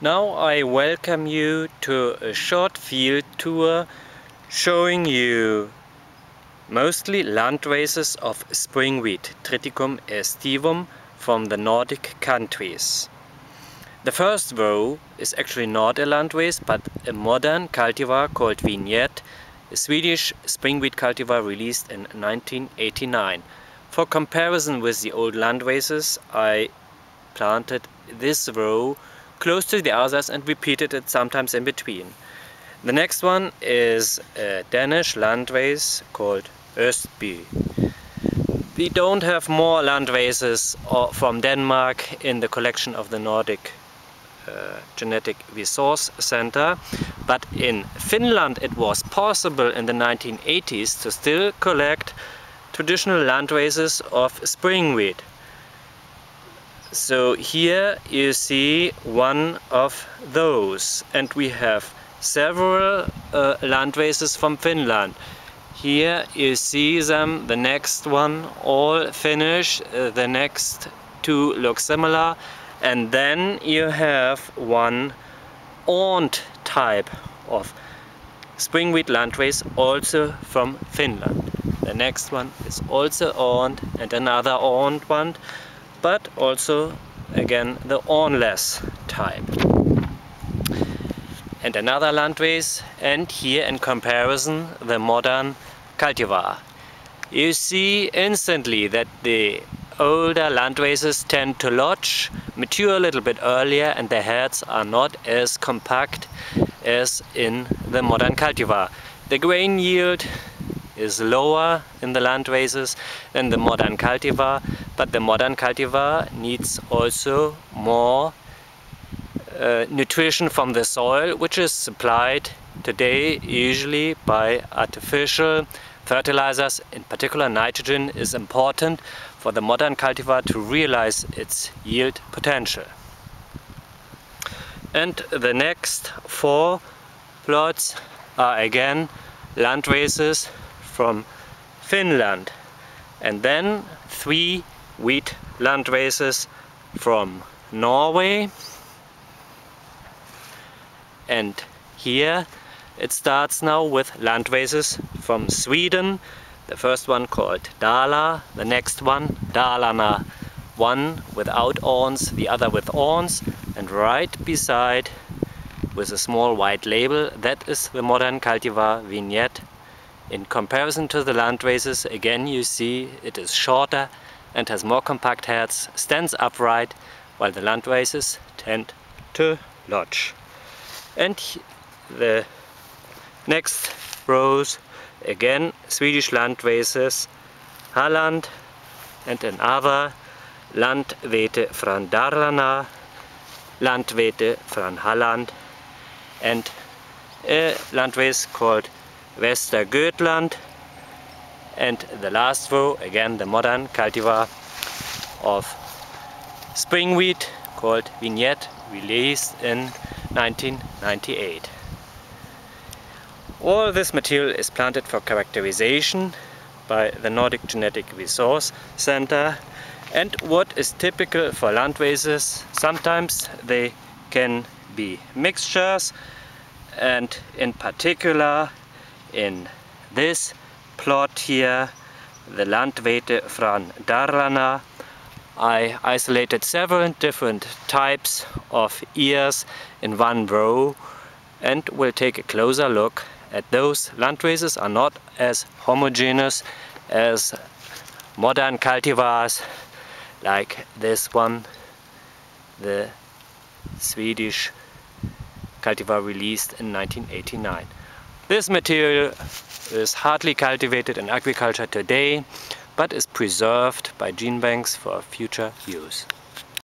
Now I welcome you to a short field tour showing you mostly land races of spring wheat, Triticum aestivum, from the Nordic countries. The first row is actually not a land race but a modern cultivar called Vignette, a Swedish spring wheat cultivar released in 1989. For comparison with the old land races, I planted this row close to the others and repeated it sometimes in between. The next one is a Danish landrace called Østby. We don't have more landraces from Denmark in the collection of the Nordic Genetic Resource Center, but in Finland it was possible in the 1980s to still collect traditional landraces of spring wheat. So here you see one of those, and we have several landraces from Finland. Here you see them, the next one all Finnish, the next two look similar, and then you have one Ornt type of spring wheat landrace also from Finland. The next one is also Ornt, and another Ornt one, but also again the Ornless type. And another landrace, and here in comparison the modern cultivar. You see instantly that the older landraces tend to lodge, mature a little bit earlier, and the heads are not as compact as in the modern cultivar. The grain yield is lower in the landraces than the modern cultivar, but the modern cultivar needs also more nutrition from the soil, which is supplied today usually by artificial fertilizers. In particular, nitrogen is important for the modern cultivar to realize its yield potential. And the next four plots are again landraces from Finland, and then three wheat landraces from Norway. And here it starts now with landraces from Sweden. The first one called Dalarna, the next one Dalarna. One without Orns, the other with Orns, and right beside with a small white label, that is the modern cultivar Vignette. In comparison to the landraces, again you see it is shorter and has more compact heads, stands upright, while the landraces tend to lodge. And the next rows, again Swedish landraces, Halland, and another Landvete from Dalarna, Landvete from Halland, and a landrace called Västergötland, and the last row, again the modern cultivar of spring wheat called Vignette, released in 1998. All this material is planted for characterization by the Nordic Genetic Resource Center, and what is typical for landraces, sometimes they can be mixtures, and in particular in this plot here, the Landvete from Dalarna, I isolated several different types of ears in one row, and we'll take a closer look at those. Landraces are not as homogeneous as modern cultivars like this one, the Swedish cultivar released in 1989. This material is hardly cultivated in agriculture today, but is preserved by gene banks for future use.